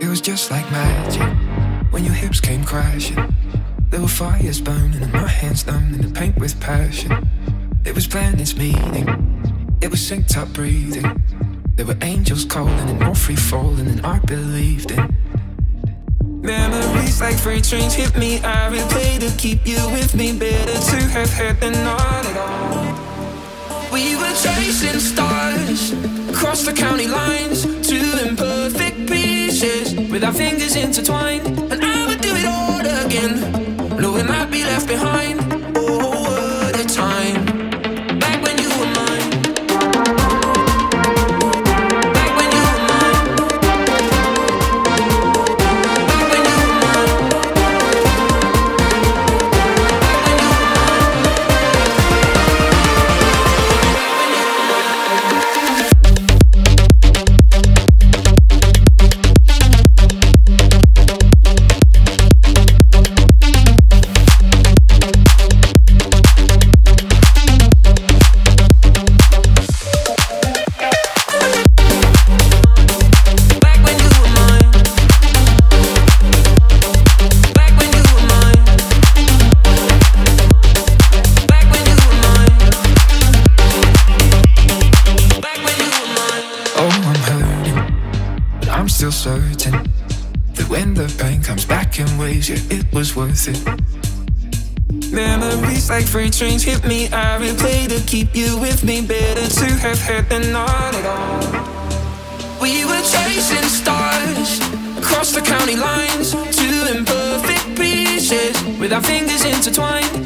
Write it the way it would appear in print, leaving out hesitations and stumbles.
It was just like magic when your hips came crashing. There were fires burning and my hands numbed in the paint with passion. It was planned, its meaning. It was synced up breathing. There were angels calling and no free falling, and I believed it. Memories like freight trains hit me. I replay to keep you with me. Better to have had than not at all. We were chasing stars across the county lines, two imperfect pieces with our fingers intertwined. And I would do it all again, knowing I'd be left behind. Oh, what a time. I'm still certain that when the pain comes back in waves, yeah, it was worth it. Memories like freight trains hit me. I replay to keep you with me. Better to have had than not at all. We were chasing stars across the county lines, two imperfect pieces with our fingers intertwined.